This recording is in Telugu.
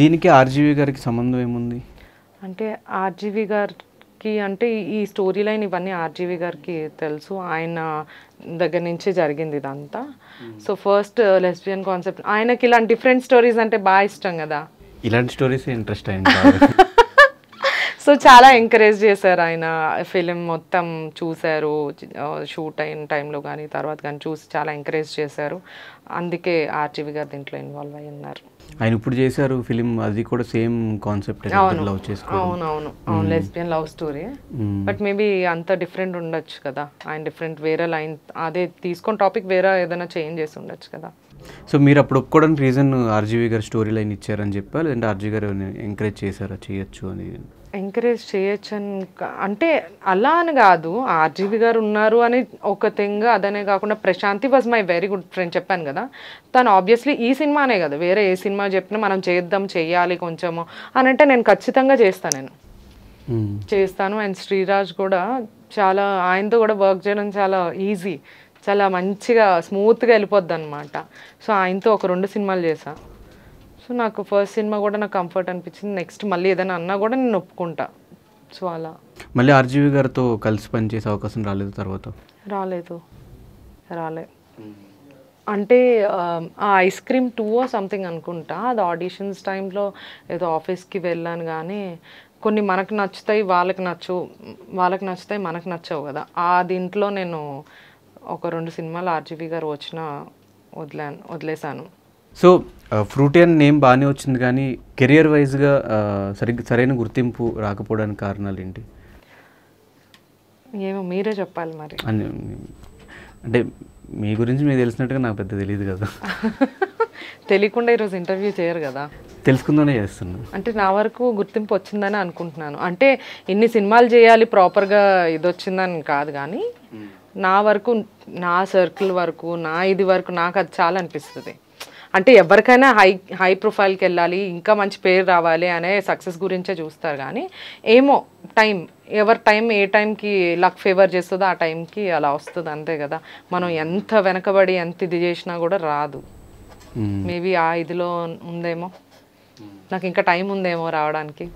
దీనికి ఆర్జీవి గారికి సంబంధం ఏముంది అంటే ఆర్జీవి గారికి అంటే ఈ స్టోరీ లైన్ ఇవన్నీ ఆర్జీవి గారికి తెలుసు, ఆయన దగ్గర నుంచి జరిగింది ఇదంతా. సో ఫస్ట్ లెస్బియన్ కాన్సెప్ట్ ఆయనకి ఇలాంటి డిఫరెంట్ స్టోరీస్ అంటే బాగా ఇష్టం కదా, ఇలాంటి స్టోరీస్ ఇంట్రెస్ట్ అయింది. సో చాలా ఎంకరేజ్ చేశారు ఆయన, ఫిలిం మొత్తం చూశారు షూట్ అయిన టైంలో కానీ తర్వాత కానీ చూసి చాలా ఎంకరేజ్ చేశారు. అందుకే ఆర్జీవి గారు దీంట్లో ఇన్వాల్వ్ అయ్యి ఉన్నారు. ఆయన ఇప్పుడు చేశారు ఫిలిం, అది కూడా సేమ్ కాన్సెప్ట్, లవ్ చేసుకోవడం. అవునవును అవును, lesbian love story. But maybe అంత డిఫరెంట్ ఉండొచ్చు కదా, ఆయన డిఫరెంట్ వేరే లైన్ అదే తీసుకొని టాపిక్ వేరే ఏదైనా చేంజ్ చేసి ఉండొచ్చు కదా. సో మీరు అప్పుడు ఒప్పుకోవడానికి రీజన్ ఆర్జీవి గారు స్టోరీ లైన్ ఇచ్చారని చెప్పారు, లేదంటే ఆర్జీవి గారు ఎంకరేజ్ చేశారా చేయొచ్చు అని? ఎంకరేజ్ చేయొచ్చు అని అంటే అలా అని కాదు, ఆర్జీవి గారు ఉన్నారు అని ఒక థింగ్, అదనే కాకుండా Prashanti was my very good friend చెప్పాను కదా, తను ఆబ్వియస్లీ ఈ సినిమానే కదా, వేరే ఏ సినిమా చెప్పినా మనం చేద్దాం చెయ్యాలి కొంచెము అని అంటే నేను ఖచ్చితంగా చేస్తాను, నేను చేస్తాను. అండ్ శ్రీరాజ్ కూడా చాలా, ఆయనతో కూడా వర్క్ చేయడం చాలా ఈజీ, చాలా మంచిగా స్మూత్గా వెళ్ళిపోద్ది అనమాట. సో ఆయనతో ఒక 2 సినిమాలు చేశా. సో నాకు ఫస్ట్ సినిమా కూడా నాకు కంఫర్ట్ అనిపించింది, నెక్స్ట్ మళ్ళీ ఏదైనా అన్నా కూడా నేను ఒప్పుకుంటా. సో అలా మళ్ళీ ఆర్జీవి గారితో కలిసి పనిచేసే అవకాశం రాలేదు తర్వాత? రాలేదు అంటే ఆ ఐస్ క్రీమ్ 2 సంథింగ్ అనుకుంటా, అది ఆడిషన్స్ టైంలో ఏదో ఆఫీస్కి వెళ్ళాను కానీ కొన్ని మనకు నచ్చుతాయి వాళ్ళకి నచ్చవు, వాళ్ళకి నచ్చుతాయి మనకు నచ్చవు కదా, ఆ దీంట్లో నేను ఒక 2 సినిమాలు ఆర్జీవి గారు వచ్చిన వదిలేసాను. సో ఫ్రూటీ అనే నేమ్ బాగానే వచ్చింది కానీ కెరియర్ వైజ్గా సరైన గుర్తింపు రాకపోవడానికి కారణాలు ఏంటి? ఏమో మీరే చెప్పాలి మరి. అంటే మీ గురించి మీకు తెలిసినట్టుగా నాకు పెద్ద తెలియదు కదా. తెలియకుండా ఈరోజు ఇంటర్వ్యూ చేయరు కదా. తెలుసుకుందానే చేస్తున్నాను. అంటే నా వరకు గుర్తింపు వచ్చిందని అనుకుంటున్నాను, అంటే ఇన్ని సినిమాలు చేయాలి ప్రాపర్గా ఇది వచ్చిందని కాదు, కానీ నా వరకు నా సర్కిల్ వరకు నా ఇది వరకు నాకు అది చాలా అనిపిస్తుంది. అంటే ఎవరికైనా హై ప్రొఫైల్కి వెళ్ళాలి, ఇంకా మంచి పేరు రావాలి అనే సక్సెస్ గురించే చూస్తారు, కానీ ఏమో టైం ఎవరి టైం ఏ టైంకి లక్ ఫేవర్ చేస్తుందో ఆ టైంకి అలా వస్తుంది అంతే కదా. మనం ఎంత వెనకబడి ఎంత ఇది చేసినా కూడా రాదు. మేబీ ఆ ఇదిలో ఉందేమో, నాకు ఇంకా టైం ఉందేమో రావడానికి.